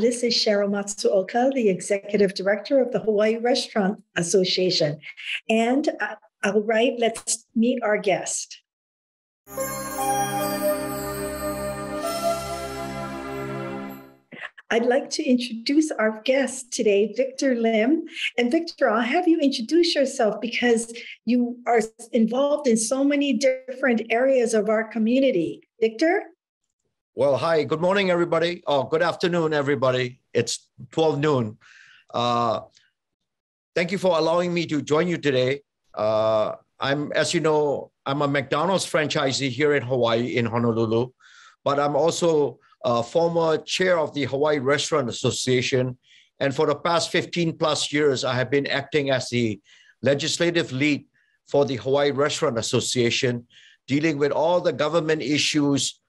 This is Sheryl Matsuoka, the Executive Director of the Hawaii Restaurant Association. And all right, let's meet our guest. I'd like to introduce our guest today, Victor Lim. And Victor, I'll have you introduce yourself because you are involved in so many different areas of our community. Victor? Well, hi, good morning, everybody. Oh, good afternoon, everybody. It's 12 noon. Thank you for allowing me to join you today. As you know, I'm a McDonald's franchisee here in Hawaii, in Honolulu, but I'm also former chair of the Hawaii Restaurant Association. And for the past 15 plus years, I have been acting as the legislative lead for the Hawaii Restaurant Association, dealing with all the government issues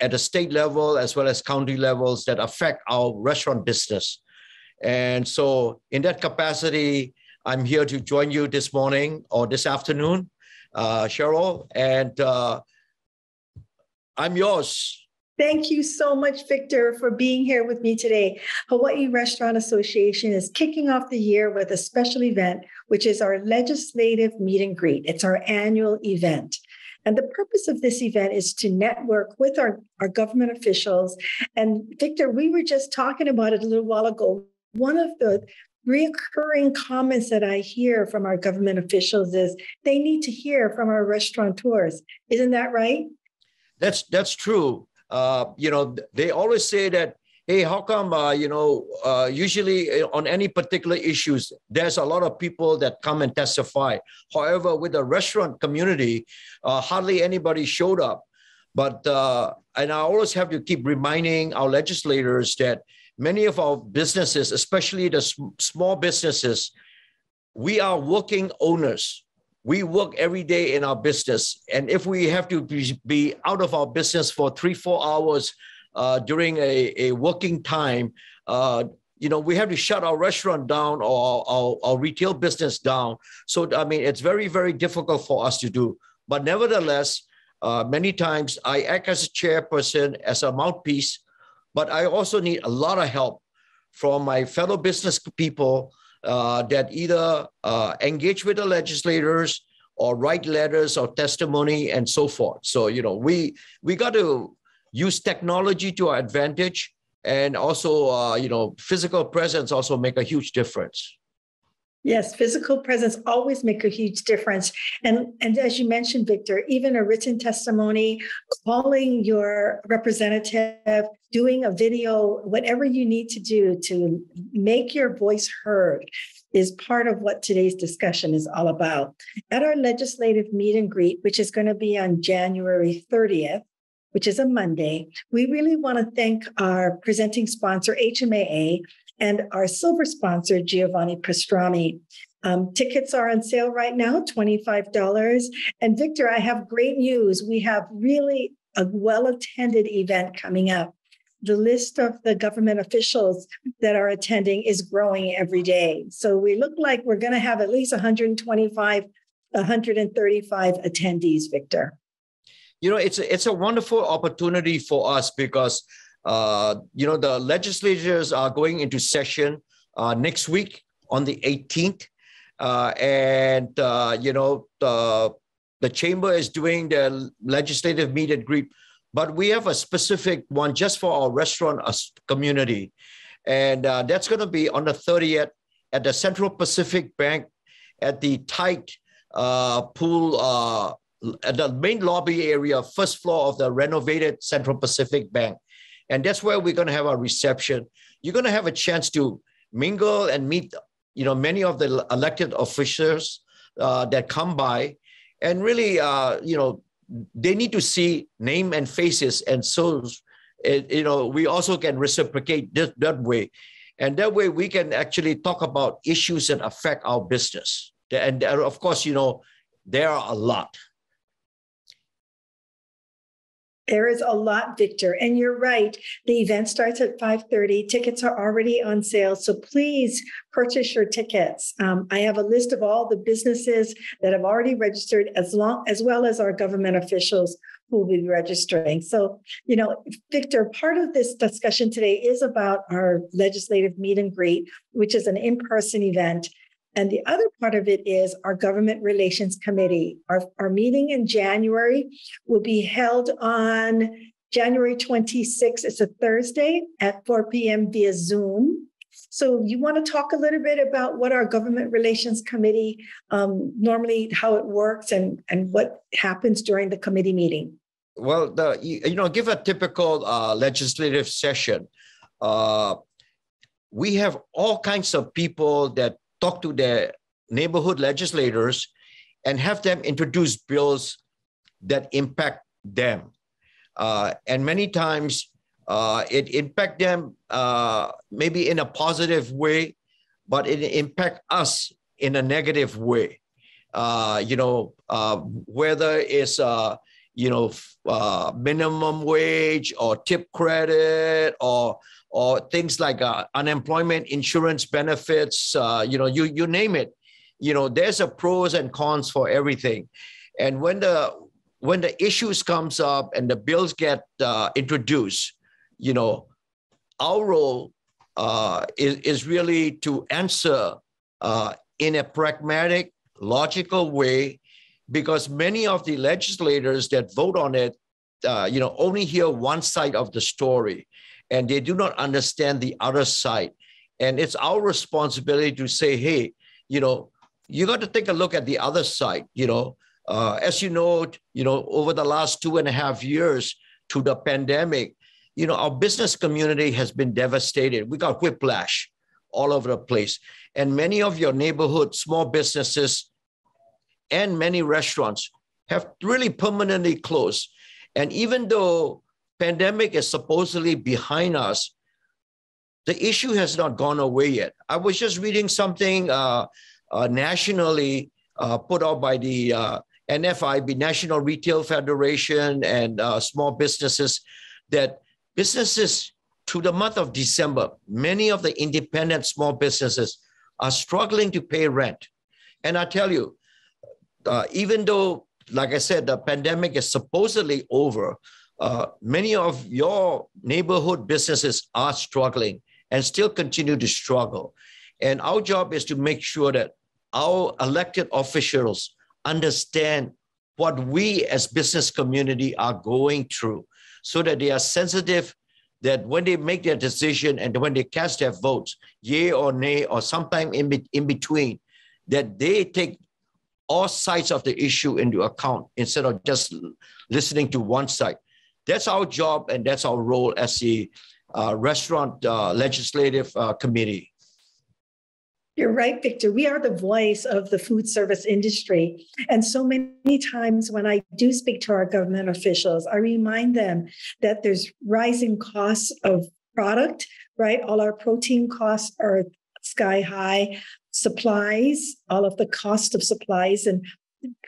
at the state level, as well as county levels that affect our restaurant business. And so in that capacity, I'm here to join you this morning or this afternoon, Sheryl, and I'm yours. Thank you so much, Victor, for being here with me today. Hawaii Restaurant Association is kicking off the year with a special event, which is our legislative meet and greet. It's our annual event. And the purpose of this event is to network with our government officials. And Victor, we were just talking about it a little while ago. One of the reoccurring comments that I hear from our government officials is they need to hear from our restaurateurs. Isn't that right? That's true. You know, they always say that, hey, how come, usually on any particular issues, there's a lot of people that come and testify. However, with the restaurant community, hardly anybody showed up. But, and I always have to keep reminding our legislators that many of our businesses, especially the small businesses, we are working owners. We work every day in our business. And if we have to be out of our business for 3-4 hours during a working time, you know, we have to shut our restaurant down or our retail business down. So, I mean, it's very, very difficult for us to do. But nevertheless, many times I act as a chairperson, as a mouthpiece, but I also need a lot of help from my fellow business people that either engage with the legislators or write letters or testimony and so forth. So, you know, we got to use technology to our advantage, and also, you know, physical presence also make a huge difference. Yes, physical presence always make a huge difference. And as you mentioned, Victor, even a written testimony, calling your representative, doing a video, whatever you need to do to make your voice heard is part of what today's discussion is all about. At our legislative meet and greet, which is going to be on January 30th, which is a Monday, we really want to thank our presenting sponsor, HMAA, and our silver sponsor, Giovanni Pastrami. Tickets are on sale right now, $25. And Victor, I have great news. We have really a well-attended event coming up. The list of the government officials that are attending is growing every day. So we look like we're going to have at least 125, 135 attendees, Victor. You know, it's a wonderful opportunity for us because you know, the legislatures are going into session next week on the 18th. And, you know, the chamber is doing their legislative meet and greet, but we have a specific one just for our restaurant community. And that's going to be on the 30th at the Central Pacific Bank at the tight pool at the main lobby area, first floor of the renovated Central Pacific Bank. And that's where we're going to have our reception. You're going to have a chance to mingle and meet, you know, many of the elected officials that come by. And really, you know, they need to see name and faces. And so, you know, we also can reciprocate that way. And that way we can actually talk about issues that affect our business. And of course, you know, there are a lot. There is a lot, Victor, and you're right. The event starts at 5:30. Tickets are already on sale, so please purchase your tickets. I have a list of all the businesses that have already registered, as well as our government officials who will be registering. So, you know, Victor, part of this discussion today is about our legislative meet and greet, which is an in-person event. And the other part of it is our Government Relations Committee. Our meeting in January will be held on January 26th. It's a Thursday at 4 p.m. via Zoom. So you want to talk a little bit about what our Government Relations Committee, normally how it works and what happens during the committee meeting? Well, give a typical legislative session. We have all kinds of people that talk to their neighborhood legislators and have them introduce bills that impact them. And many times it impacts them maybe in a positive way, but it impacts us in a negative way. Whether it's, minimum wage or tip credit or things like unemployment insurance benefits, you name it. You know, there's a pros and cons for everything. And when the issues comes up and the bills get introduced, you know, our role is really to answer in a pragmatic, logical way, because many of the legislators that vote on it, only hear one side of the story. And they do not understand the other side. And it's our responsibility to say, hey, you know, you got to take a look at the other side. You know, as you know, over the last 2.5 years to the pandemic, you know, our business community has been devastated. We got whiplash all over the place. And many of your neighborhood small businesses and many restaurants have really permanently closed. And even though pandemic is supposedly behind us, the issue has not gone away yet. I was just reading something nationally put out by the NFIB, National Retail Federation, and small businesses, that businesses to the month of December, many of the independent small businesses are struggling to pay rent. And I tell you, even though, like I said, the pandemic is supposedly over, many of your neighborhood businesses are struggling and still continue to struggle. And our job is to make sure that our elected officials understand what we as business community are going through, so that they are sensitive, that when they make their decision and when they cast their votes, yay or nay, or sometime in between, that they take all sides of the issue into account instead of just listening to one side. That's our job, and that's our role as the restaurant legislative committee. You're right, Victor. We are the voice of the food service industry. And so many times when I do speak to our government officials, I remind them that there's rising costs of product, right? All our protein costs are sky high. Supplies, all of the cost of supplies and,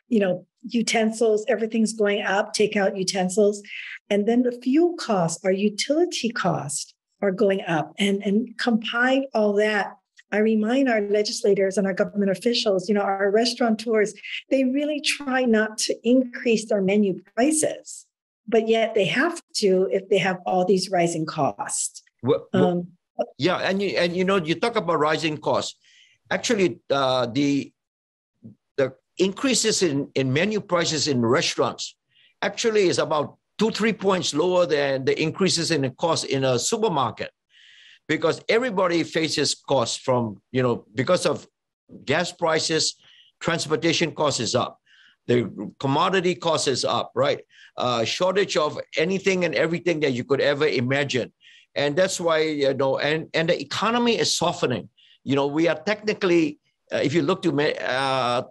you know, utensils, everything's going up, take out utensils. And then the fuel costs, our utility costs are going up. And combine all that, I remind our legislators and our government officials, you know, our restaurateurs, they really try not to increase their menu prices, but yet they have to if they have all these rising costs. Yeah, and you talk about rising costs. Actually, the increases in menu prices in restaurants actually is about 2-3 points lower than the increases in the cost in a supermarket, because everybody faces costs from, you know, because of gas prices, transportation costs is up, the commodity cost is up, right? Shortage of anything and everything that you could ever imagine. And that's why, you know, and the economy is softening. You know, we are technically, if you look to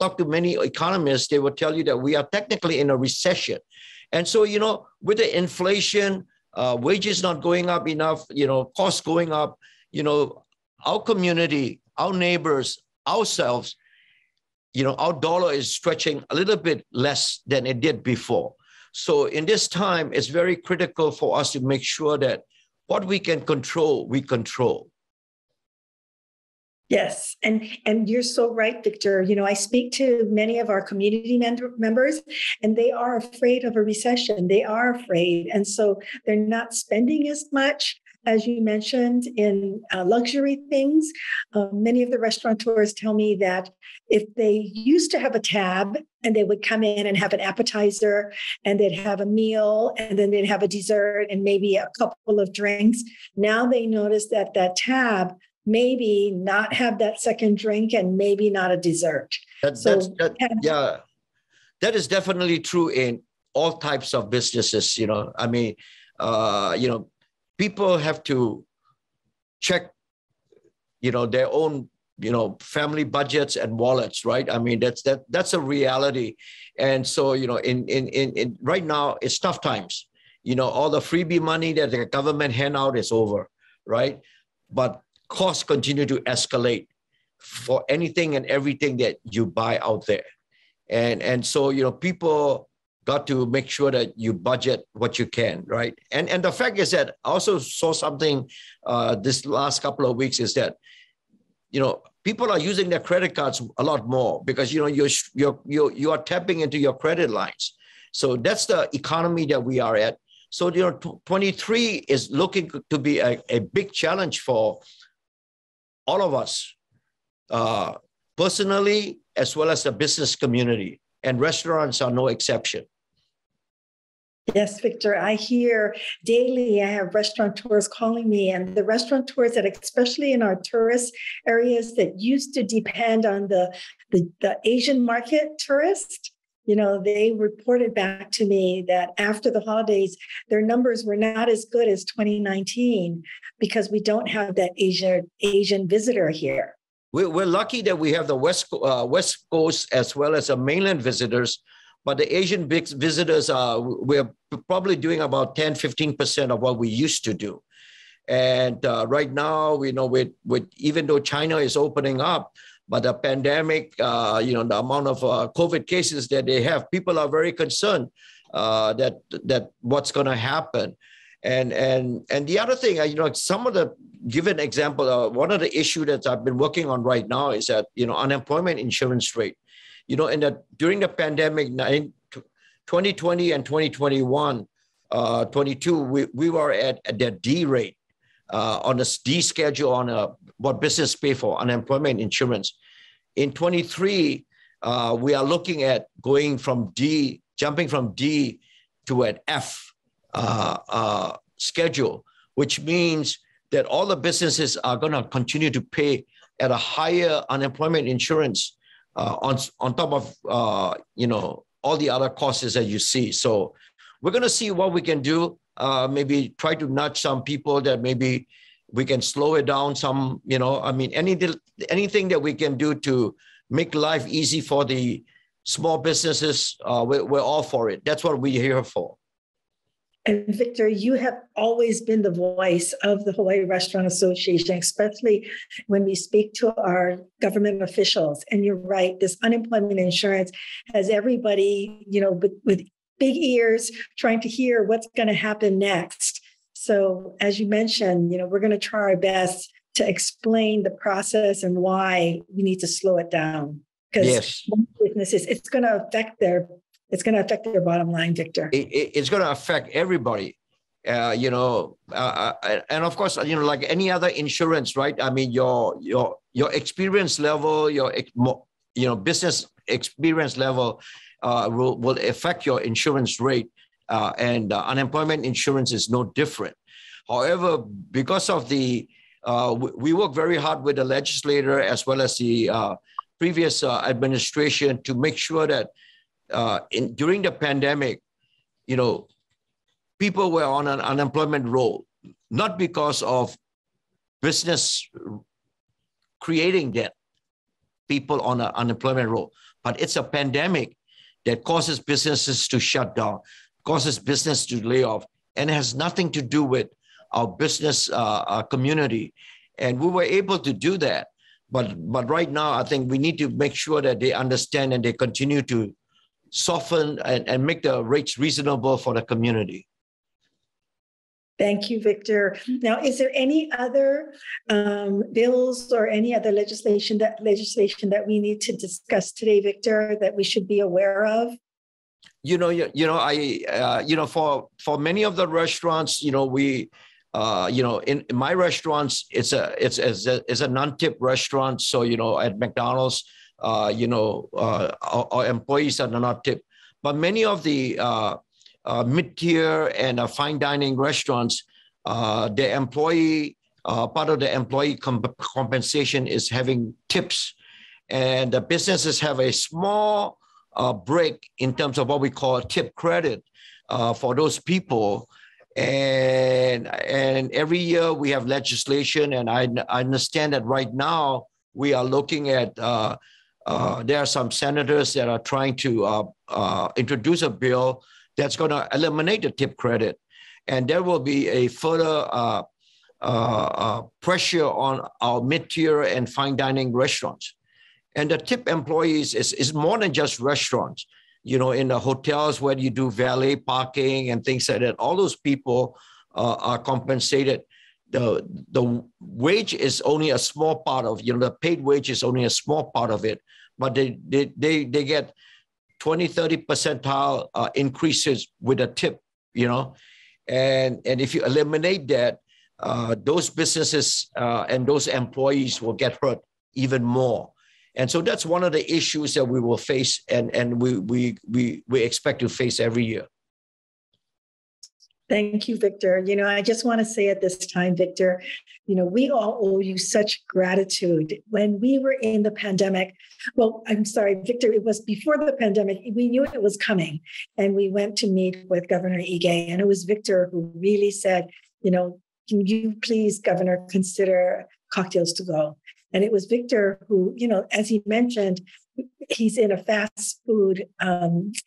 talk to many economists, they will tell you that we are technically in a recession. And so, you know, with the inflation, wages not going up enough, you know, costs going up, you know, our community, our neighbors, ourselves, you know, our dollar is stretching a little bit less than it did before. So in this time, it's very critical for us to make sure that what we can control, we control. Yes. And you're so right, Victor. You know, I speak to many of our community members, and they are afraid of a recession. They are afraid. And so they're not spending as much, as you mentioned, in luxury things. Many of the restaurateurs tell me that if they used to have a tab and they would come in and have an appetizer and they'd have a meal and then they'd have a dessert and maybe a couple of drinks, now they notice that that tab maybe not have that second drink and maybe not a dessert. That is definitely true in all types of businesses. You know, I mean, you know, people have to check, you know, their own, you know, family budgets and wallets, right? I mean, that's a reality. And so, you know, in right now it's tough times. You know, all the freebie money that the government hand out is over, right? But costs continue to escalate for anything and everything that you buy out there. And so, you know, people got to make sure that you budget what you can, right? And the fact is that I also saw something this last couple of weeks is that, you know, people are using their credit cards a lot more because, you know, you are tapping into your credit lines. So that's the economy that we are at. So, you know, 23 is looking to be a big challenge for all of us, personally, as well as the business community, and restaurants are no exception. Yes, Victor, I hear daily, I have restaurateurs calling me, and the restaurateurs that, especially in our tourist areas that used to depend on the Asian market tourists, you know, they reported back to me that after the holidays, their numbers were not as good as 2019 because we don't have that Asian visitor here. We're lucky that we have the West Coast as well as the mainland visitors, but the Asian visitors, we're probably doing about 10, 15% of what we used to do. And right now, you know, even though China is opening up, but the pandemic, you know, the amount of COVID cases that they have, people are very concerned that what's going to happen. And the other thing, you know, some of the given example, one of the issues that I've been working on right now is that, you know, unemployment insurance rate, you know, during the pandemic, 2020 and 2021, 22, we were at the D rate, on a D schedule on what business pay for unemployment insurance. In 23, we are looking at going from D, jumping from D to an F. Schedule, which means that all the businesses are going to continue to pay at a higher unemployment insurance on top of, you know, all the other costs that you see. So we're going to see what we can do, maybe try to nudge some people that maybe we can slow it down some, you know, I mean, anything that we can do to make life easy for the small businesses, we're all for it. That's what we're here for. And Victor, you have always been the voice of the Hawaii Restaurant Association, especially when we speak to our government officials. And you're right, this unemployment insurance has everybody, you know, with big ears trying to hear what's going to happen next. So as you mentioned, you know, we're going to try our best to explain the process and why we need to slow it down. Because businesses, it's going to affect their bottom line, Victor. It's going to affect everybody, you know, and of course, you know, like any other insurance, right? I mean, your experience level, business experience level will affect your insurance rate, and unemployment insurance is no different. However, because of the, we work very hard with the legislator as well as the previous administration to make sure that during the pandemic, you know, people were on an unemployment roll, not because of business creating that people on an unemployment roll, but it's a pandemic that causes businesses to shut down, causes business to lay off, and has nothing to do with our business community. And we were able to do that. But right now, I think we need to make sure that they understand and they continue to soften and make the rates reasonable for the community. Thank you, Victor. Now, is there any other bills or any other legislation that we need to discuss today, Victor, that we should be aware of? For many of the restaurants, in my restaurants, it's a non-tip restaurant. So, at McDonald's, our employees are not tipped. But many of the mid-tier and fine dining restaurants, part of the employee compensation is having tips. And the businesses have a small break in terms of what we call tip credit for those people. And every year we have legislation, and I understand that right now we are looking at, there are some senators that are trying to introduce a bill that's going to eliminate the tip credit. And there will be a further pressure on our mid-tier and fine dining restaurants. And the tip employees is more than just restaurants. In the hotels where you do valet parking and things like that, all those people are compensated. The wage is only a small part of, the paid wage is only a small part of it, but they get 20, 30% increases with a tip, and if you eliminate that, those businesses and those employees will get hurt even more. And so that's one of the issues that we will face, and we expect to face every year. Thank you, Victor. I just want to say at this time, Victor, we all owe you such gratitude. When we were in the pandemic, well, I'm sorry, Victor, it was before the pandemic, we knew it was coming. And we went to meet with Governor Ige, and it was Victor who really said, can you please, Governor, consider cocktails to go? And it was Victor who, as he mentioned, he's in a fast food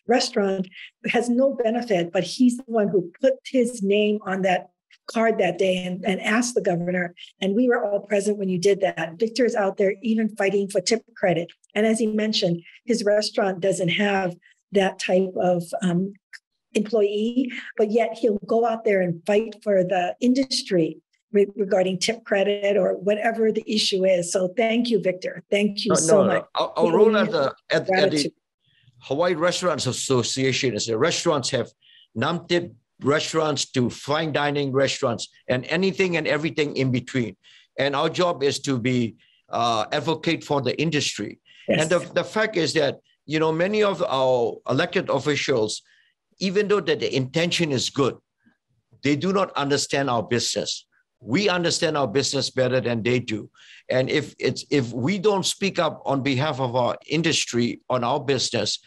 restaurant, has no benefit, but he's the one who put his name on that card that day and asked the governor. And we were all present when you did that. Victor is out there even fighting for tip credit. And as he mentioned, his restaurant doesn't have that type of employee, but yet he'll go out there and fight for the industry regarding tip credit or whatever the issue is. So thank you, Victor. Thank you much. Our role at the Hawaii Restaurant Association is that restaurants have non-tip restaurants to fine dining restaurants and anything and everything in between. And our job is to be advocate for the industry. Yes. And the fact is that, many of our elected officials, even though that the intention is good, they do not understand our business. We understand our business better than they do. And if we don't speak up on behalf of our industry, on our business,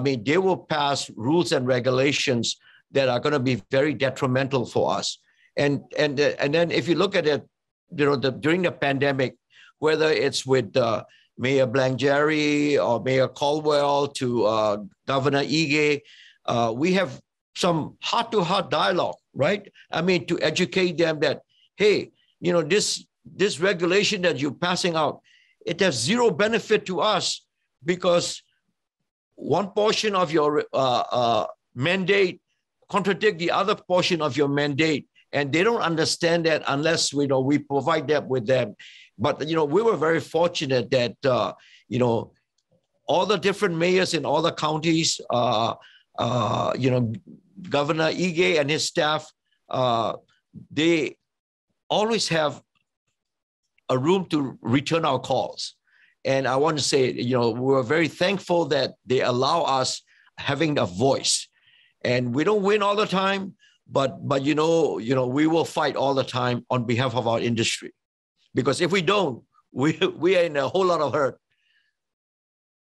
they will pass rules and regulations that are going to be very detrimental for us. And then if you look at it, during the pandemic, whether it's with Mayor Blangieri or Mayor Caldwell to Governor Ige, we have some heart-to-heart dialogue, right? To educate them that, hey, this regulation that you're passing out, it has zero benefit to us because one portion of your mandate contradict the other portion of your mandate. And they don't understand that unless we provide that with them. But, we were very fortunate that, all the different mayors in all the counties, Governor Ige and his staff, they always have a room to return our calls. And I want to say, we're very thankful that they allow us having a voice. And we don't win all the time, but we will fight all the time on behalf of our industry. Because if we don't, we are in a whole lot of hurt.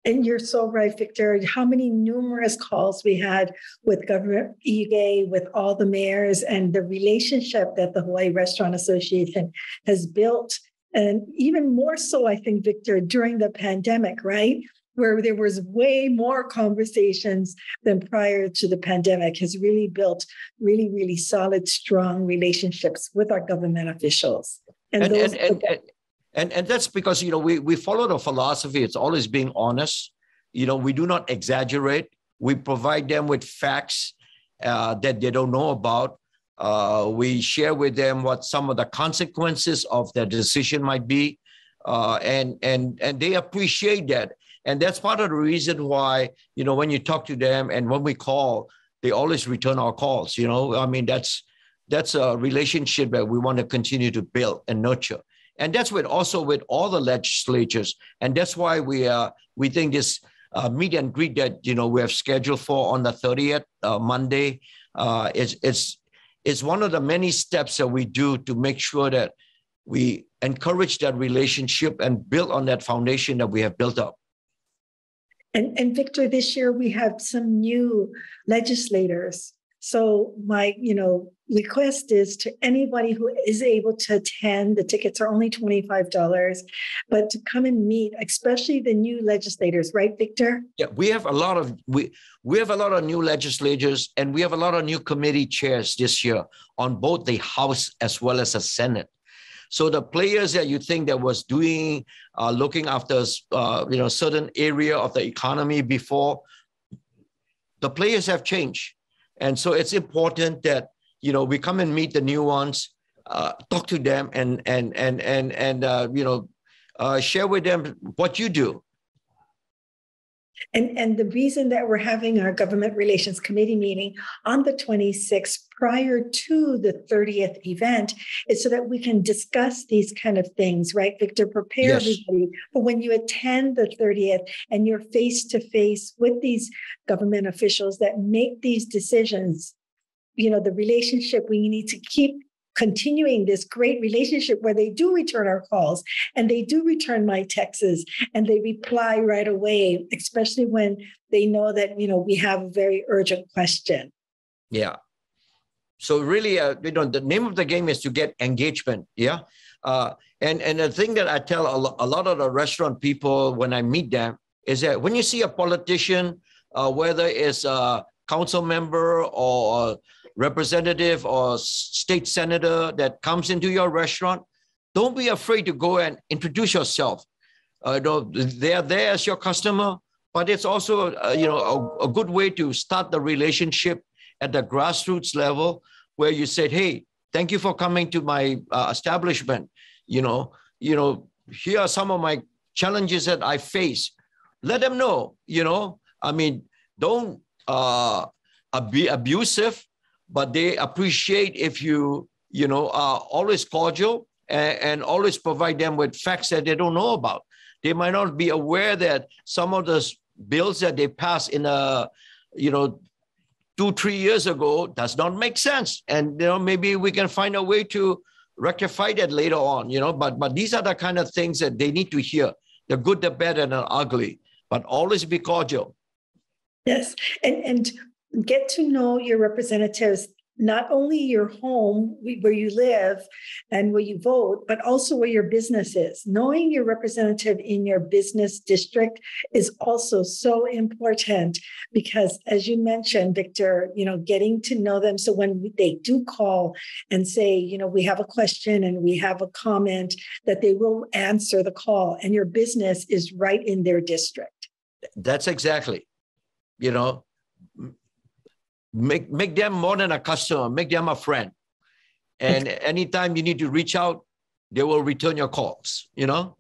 And you're so right, Victor. How many numerous calls we had with Governor Ige, with all the mayors, and the relationship that the Hawaii Restaurant Association has built. And even more so, I think, Victor, during the pandemic, right? Where there was way more conversations than prior to the pandemic, has really built really, really solid, strong relationships with our government officials. And that's because, we follow the philosophy. It's always being honest. We do not exaggerate. We provide them with facts that they don't know about. We share with them what some of the consequences of their decision might be, and they appreciate that. And that's part of the reason why, you know, when you talk to them and when we call, they always return our calls. You know, I mean, that's a relationship that we want to continue to build and nurture. And that's with also with all the legislatures. And that's why we think this meet and greet that, you know, we have scheduled for on the 30th, Monday, is one of the many steps that we do to make sure that we encourage that relationship and build on that foundation that we have built up. And Victor, this year we have some new legislators. So my, you know, request is to anybody who is able to attend, the tickets are only $25, but to come and meet, especially the new legislators, right, Victor? Yeah, we have a lot of we have a lot of new legislators, and we have a lot of new committee chairs this year on both the House as well as the Senate. So the players that you think that was doing looking after you know, certain area of the economy before, the players have changed. And so it's important that, you know, we come and meet the new ones, talk to them, and you know, share with them what you do. And the reason that we're having our Government Relations Committee meeting on the 26th prior to the 30th event is so that we can discuss these kind of things, right, Victor? Prepare everybody for when you attend the 30th and you're face-to-face with these government officials that make these decisions. You know, the relationship, we need to keep continuing this great relationship where they do return our calls and they do return my texts and they reply right away, especially when they know that, you know, we have a very urgent question. Yeah. So really, you know, the name of the game is to get engagement. Yeah. And the thing that I tell a lot of the restaurant people when I meet them is that when you see a politician, whether it's a council member or representative or state senator that comes into your restaurant, don't be afraid to go and introduce yourself. They're there as your customer, but it's also you know, a good way to start the relationship at the grassroots level, where you said, "Hey, thank you for coming to my establishment. You know, here are some of my challenges that I face." Let them know. You know, I mean, don't be abusive. But they appreciate if you are always cordial and always provide them with facts that they don't know about. They might not be aware that some of the bills that they passed in a, you know, 2-3 years ago does not make sense. And, you know, maybe we can find a way to rectify that later on, you know, but these are the kind of things that they need to hear, the good, the bad, and the ugly, but always be cordial. Yes. And get to know your representatives, not only your home where you live and where you vote, but also where your business is. Knowing your representative in your business district is also so important because, as you mentioned, Victor, you know, getting to know them. So when they do call and say, you know, we have a question and we have a comment, that they will answer the call and your business is right in their district. That's exactly, you know. Make them more than a customer, make them a friend. And anytime you need to reach out, they will return your calls, you know?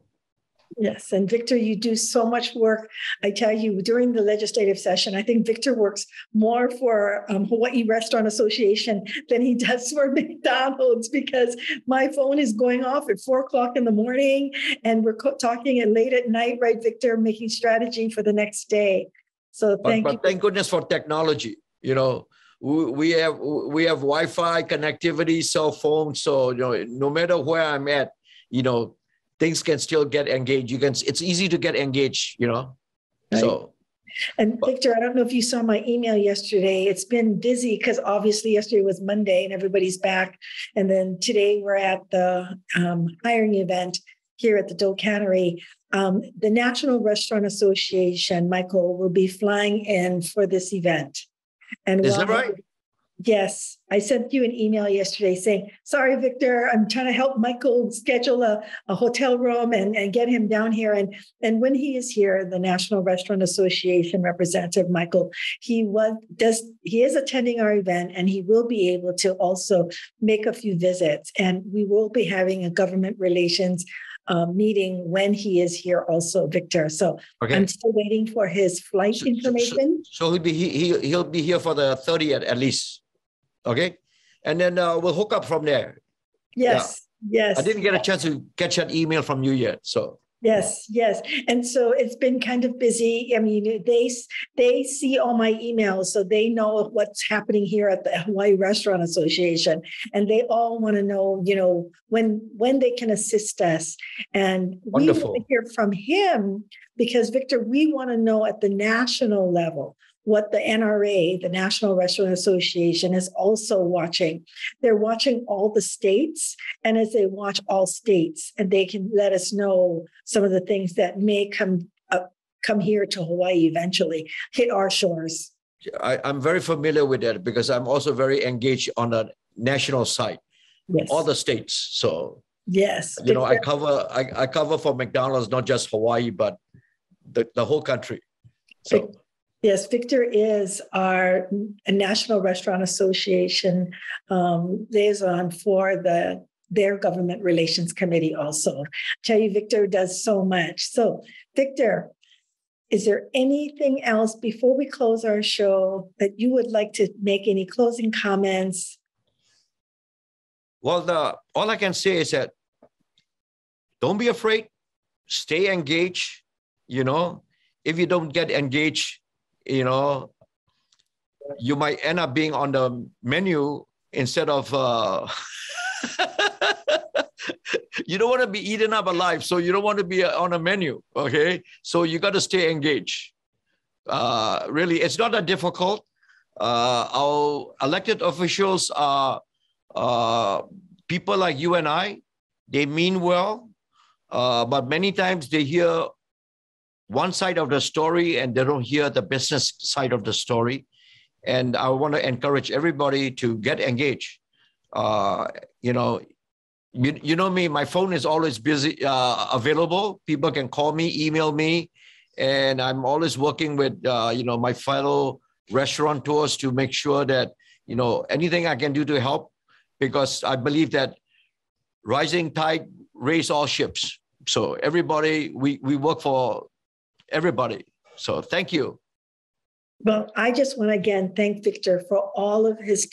Yes. And Victor, you do so much work. I tell you, during the legislative session, I think Victor works more for Hawaii Restaurant Association than he does for McDonald's, because my phone is going off at 4 o'clock in the morning and we're talking at late at night, right, Victor, making strategy for the next day. So thank you. But thank goodness for technology. You know, we have Wi-Fi connectivity, cell phone. So, you know, no matter where I'm at, you know, things can still get engaged. It's easy to get engaged, you know, right. So. And Victor, I don't know if you saw my email yesterday. It's been busy because obviously yesterday was Monday and everybody's back. And then today we're at the hiring event here at the Dole Cannery. The National Restaurant Association, Michael, will be flying in for this event. And is that right? Yes, I sent you an email yesterday saying, sorry, Victor, I'm trying to help Michael schedule a hotel room and get him down here. And when he is here, the National Restaurant Association representative, Michael, he is attending our event, and he will be able to also make a few visits. And we will be having a government relations meeting when he is here also, Victor. So okay. I'm still waiting for his flight information. So he'll be here for the 30th at least. Okay. And then we'll hook up from there. Yes. Yeah. Yes. I didn't get a chance to catch an email from you yet. So yes. Yes. And so it's been kind of busy. I mean, they see all my emails, so they know what's happening here at the Hawaii Restaurant Association. And they all want to know, you know, when they can assist us. And wonderful. We want to hear from him because, Victor, we want to know at the national level what the NRA, the National Restaurant Association, is also watching. They're watching all the states, and as they watch all states, and they can let us know some of the things that may come here to Hawaii eventually, hit our shores. I'm very familiar with that because I'm also very engaged on a national side, yes. All the states. So yes, you know, I cover for McDonald's, not just Hawaii, but the whole country. So. Yes, Victor is our National Restaurant Association liaison for their Government Relations Committee also. I tell you, Victor does so much. So, Victor, is there anything else before we close our show that you would like to make any closing comments? Well, all I can say is that don't be afraid. Stay engaged. You know, if you don't get engaged, you know, you might end up being on the menu instead of, you don't want to be eaten up alive. So you don't want to be on a menu. Okay. So you got to stay engaged. Really, it's not that difficult. Our elected officials are people like you and I. They mean well, but many times they hear one side of the story and they don't hear the business side of the story. And I want to encourage everybody to get engaged. You know me, my phone is always busy, available. People can call me, email me. And I'm always working with, my fellow restaurateurs to make sure that, you know, anything I can do to help, because I believe that rising tide raises all ships. So everybody, we work for everybody. So thank you. Well, I just want to again thank Victor for all of his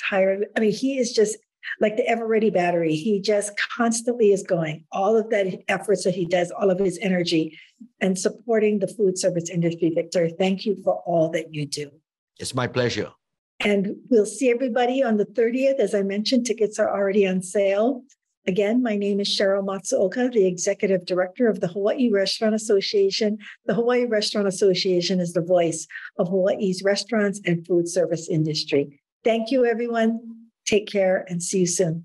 he is just like the ever-ready battery. He just constantly is going. All of that efforts that he does, all of his energy and supporting the food service industry. Victor, thank you for all that you do. It's my pleasure. And we'll see everybody on the 30th. As I mentioned, tickets are already on sale. Again, my name is Sheryl Matsuoka, the Executive Director of the Hawaii Restaurant Association. The Hawaii Restaurant Association is the voice of Hawaii's restaurants and food service industry. Thank you, everyone. Take care and see you soon.